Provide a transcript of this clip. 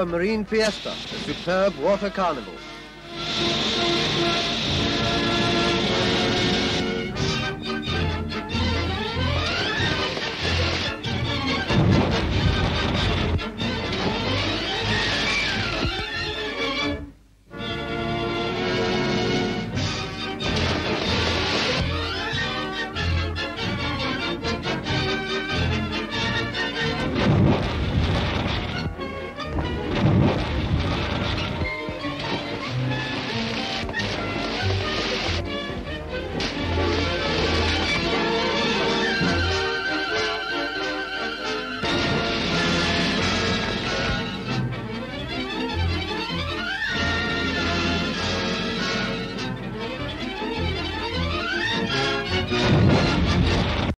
a marine fiesta, a superb water carnival.